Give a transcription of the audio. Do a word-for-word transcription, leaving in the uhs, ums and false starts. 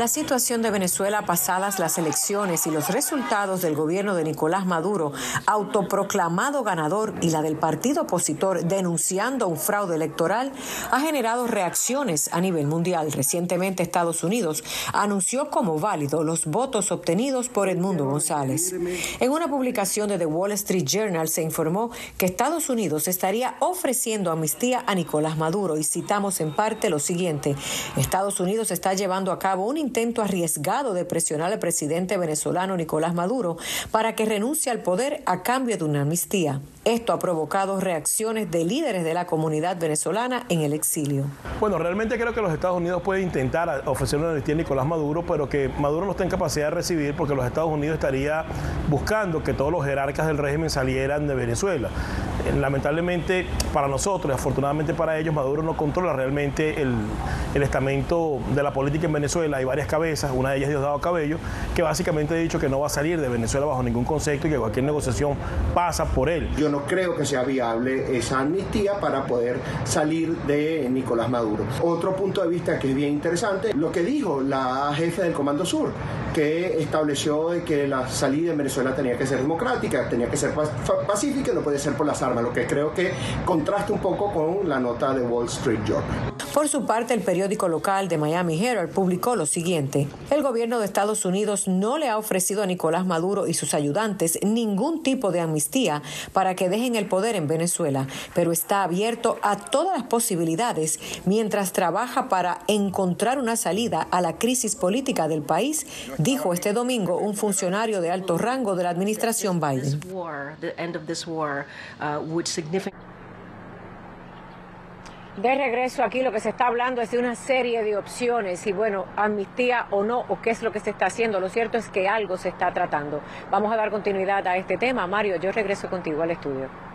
La situación de Venezuela pasadas las elecciones y los resultados del gobierno de Nicolás Maduro, autoproclamado ganador, y la del partido opositor denunciando un fraude electoral, ha generado reacciones a nivel mundial. Recientemente, Estados Unidos anunció como válido los votos obtenidos por Edmundo González. En una publicación de The Wall Street Journal se informó que Estados Unidos estaría ofreciendo amnistía a Nicolás Maduro, y citamos en parte lo siguiente: Estados Unidos está llevando a cabo un intento arriesgado de presionar al presidente venezolano Nicolás Maduro para que renuncie al poder a cambio de una amnistía. Esto ha provocado reacciones de líderes de la comunidad venezolana en el exilio. Bueno, realmente creo que los Estados Unidos pueden intentar ofrecer una amnistía a Nicolás Maduro, pero que Maduro no está en capacidad de recibir, porque los Estados Unidos estaría buscando que todos los jerarcas del régimen salieran de Venezuela. Lamentablemente para nosotros, afortunadamente para ellos, Maduro no controla realmente el, el estamento de la política en Venezuela. Hay varias cabezas, una de ellas es Diosdado Cabello, que básicamente ha dicho que no va a salir de Venezuela bajo ningún concepto y que cualquier negociación pasa por él. Yo no creo que sea viable esa amnistía para poder salir de Nicolás Maduro. Otro punto de vista que es bien interesante, lo que dijo la jefe del Comando Sur, que estableció que la salida en Venezuela tenía que ser democrática, tenía que ser pacífica, no puede ser por las armas, lo que creo que contrasta un poco con la nota de Wall Street Journal. Por su parte, el periódico local de Miami Herald publicó lo siguiente: el gobierno de Estados Unidos no le ha ofrecido a Nicolás Maduro y sus ayudantes ningún tipo de amnistía para que dejen el poder en Venezuela, pero está abierto a todas las posibilidades mientras trabaja para encontrar una salida a la crisis política del país, dijo este domingo un funcionario de alto rango de la administración Biden. De regreso aquí, lo que se está hablando es de una serie de opciones y, bueno, amnistía o no, o qué es lo que se está haciendo. Lo cierto es que algo se está tratando. Vamos a dar continuidad a este tema. Mario, yo regreso contigo al estudio.